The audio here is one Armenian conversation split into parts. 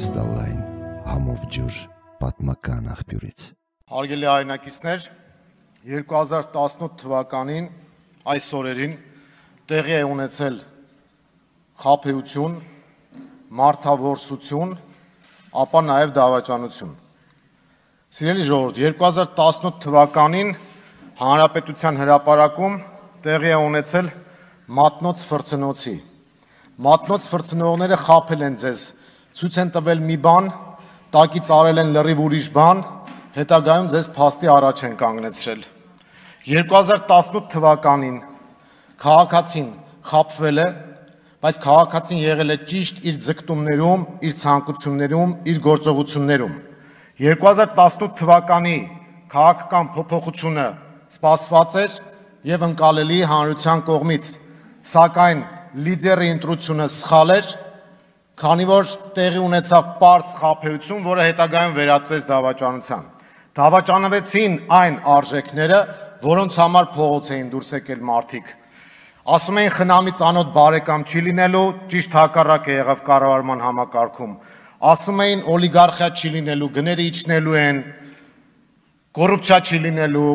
կրիստալային համով ջուր պատմական աղբյուրից։ Հարգելի հայրենակիցներ, 2018 թվականին այս օրերին տեղի է ունեցել խաբեություն, մարդավորսություն, ապա նաև դավաճանություն։ Սիրելի ժողովուրդ, 2018 թվականին Հանրապետության հրապարակում տեղի է ունեցել մատնոց ֆրցնոցի։ Մատնոց ֆրցնողները խաբել են ձեզ, ցույց են տվել մի բան, տակից արել են լրիվ ուրիշ բան, հետագայում ձեզ փաստի առաջ են կանգնեցրել։ 2018 թվականին քաղաքացին խաբվել է, բայց քաղաքացին եղել է ճիշտ իր ձգտումներում, իր ցանկություններում, իր գործողություններում։ 2018 թվականի քաղաքական փոփոխությունը սպասված էր եւ ընկալելի հանրության կողմից, սակայն լիդերի ընտրությունը սխալ էր, քանի որ տեղի ունեցավ պարզ խաբեություն, որը հետագայում վերածվեց դավաճանության։ Դավաճանվեցին այն արժեքները, որոնց համար փողոց էին դուրս եկել մարդիկ։ Ասում էին խնամի ծանոթ բարեկամ չի լինելու, ճիշտ հակառակը եղավ կառավարման համակարգում։ Ասում էին օլիգարխիա չի լինելու, գները իջնելու են, կոռուպցիա չի լինելու,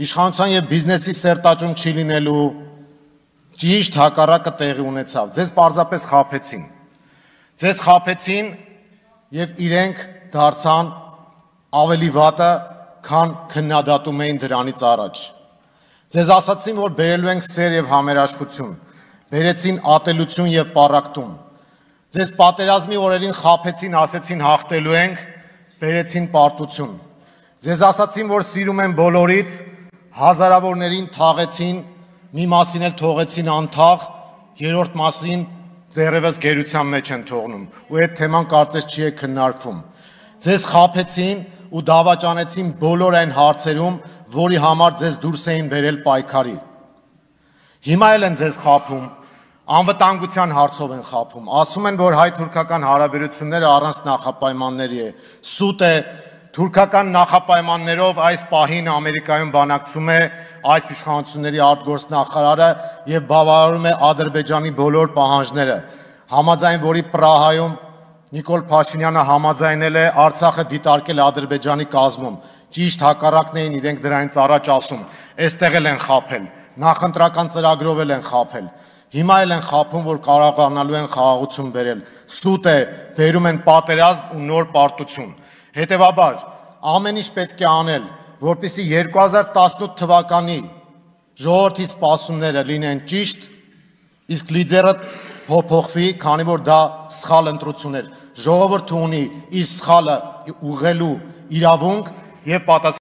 իշխանության եւ բիզնեսի սերտաճում չի լինելու։ Ճիշտ հակառակը տեղի ունեցավ, ձեզ պարզապես խաբեցին։ Ձեզ խաբեցին եւ իրենք դարձան ավելի վատը, քան քննադատում էին դրանից առաջ։ Ձեզ ասացին, որ բերելու ենք սեր եւ համերաշխություն, բերեցին ատելություն եւ պառակտում։ Ձեզ պատերազմի օրերին խաբեցին, ասեցին հաղթելու ենք, բերեցին պարտություն։ Ձեզ ասացին, որ սիրում են բոլորիդ, հազարավորներին թաղեցին, մի մասին էլ թողեցին անթաղ, երրորդ մասին դեռևս գերության մեջ են թողնում, ու այդ թեման կարծես չի է քննարկվում։ Ձեզ խաբեցին ու դավաճանեցին բոլոր այն հարցերում, որի համար ձեզ դուրս էին բերել պայքարի։ Հիմա էլ են ձեզ խաբում, անվտանգության հարցով են խաբում, ասում են, որ հայ-թուրքական հարաբերությունները առանց նախապայմանների է, սուտ է, թուրքական նախապայմաններով այս պահին Ամերիկայում բանակցում է այս իշխանությունների արտգործնախարարը եւ բավարարում է Ադրբեջանի բոլոր պահանջները, համաձայն որի Պրահայում Նիկոլ Փաշինյանը համաձայնել է Արցախը դիտարկել Ադրբեջանի կազմում։ Ճիշտ հակառակն էին իրենք դրանից առաջ ասում, այստեղ էլ են խաբել, նախընտրական ծրագրով էլ են խաբել։ Հիմա էլ են խաբում, որ կարողանալու են խաղաղություն բերել։ Սուտ է, բերում են պատերազմ ու նոր պարտություն։ Հետևաբար, ամեն ինչ պետք է անել, որպեսզի 2018 թվականի ժողովրդի սպասումները լինեն ճիշտ, իսկ լիդերը փոփոխվի, քանի որ դա սխալ ընտրություն էր։ Ժողովուրդը ունի իր սխալը ուղղելու իրավունք եւ պատասխանատվություն։